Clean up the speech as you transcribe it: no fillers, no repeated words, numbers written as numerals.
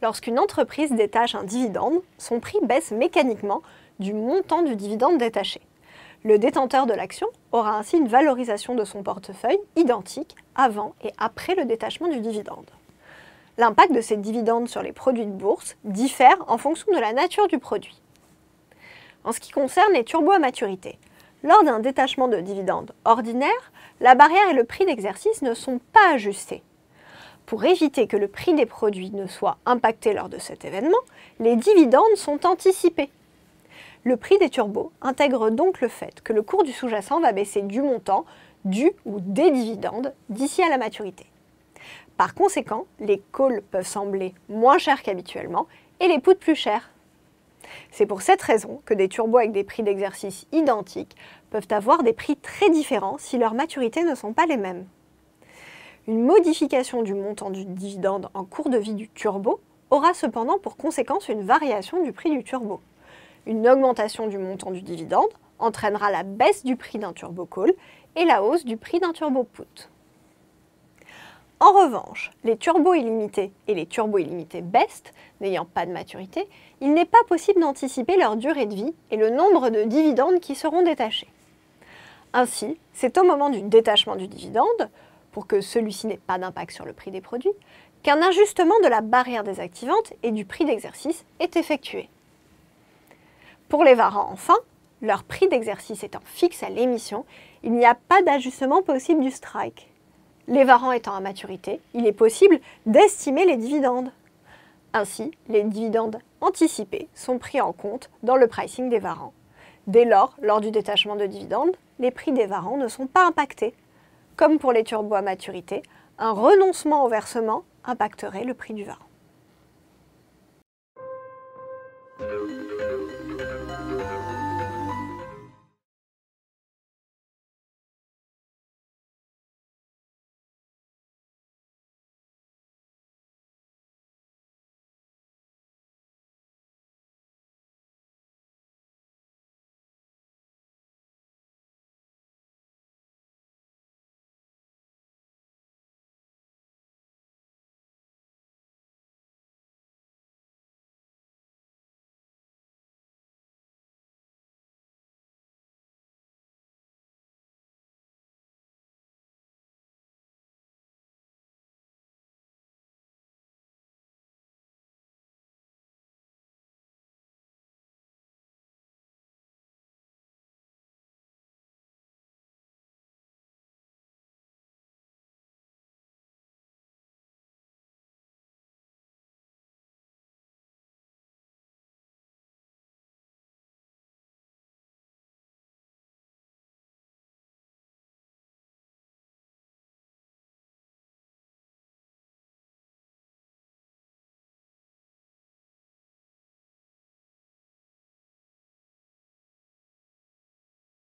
Lorsqu'une entreprise détache un dividende, son prix baisse mécaniquement du montant du dividende détaché. Le détenteur de l'action aura ainsi une valorisation de son portefeuille identique avant et après le détachement du dividende. L'impact de ces dividendes sur les produits de bourse diffère en fonction de la nature du produit. En ce qui concerne les turbos à maturité, lors d'un détachement de dividendes ordinaire, la barrière et le prix d'exercice ne sont pas ajustés. Pour éviter que le prix des produits ne soit impacté lors de cet événement, les dividendes sont anticipés. Le prix des turbos intègre donc le fait que le cours du sous-jacent va baisser du montant, du ou des dividendes d'ici à la maturité. Par conséquent, les calls peuvent sembler moins chers qu'habituellement et les puts plus chers. C'est pour cette raison que des turbos avec des prix d'exercice identiques peuvent avoir des prix très différents si leurs maturités ne sont pas les mêmes. Une modification du montant du dividende en cours de vie du turbo aura cependant pour conséquence une variation du prix du turbo. Une augmentation du montant du dividende entraînera la baisse du prix d'un turbo call et la hausse du prix d'un turbo put. En revanche, les turbos illimités et les turbos illimités best n'ayant pas de maturité, il n'est pas possible d'anticiper leur durée de vie et le nombre de dividendes qui seront détachés. Ainsi, c'est au moment du détachement du dividende, pour que celui-ci n'ait pas d'impact sur le prix des produits, qu'un ajustement de la barrière désactivante et du prix d'exercice est effectué. Pour les warrants enfin, leur prix d'exercice étant fixe à l'émission, il n'y a pas d'ajustement possible du strike. Les warrants étant à maturité, il est possible d'estimer les dividendes. Ainsi, les dividendes anticipés sont pris en compte dans le pricing des warrants. Dès lors, lors du détachement de dividendes, les prix des warrants ne sont pas impactés. Comme pour les turbos à maturité, un renoncement au versement impacterait le prix du warrant.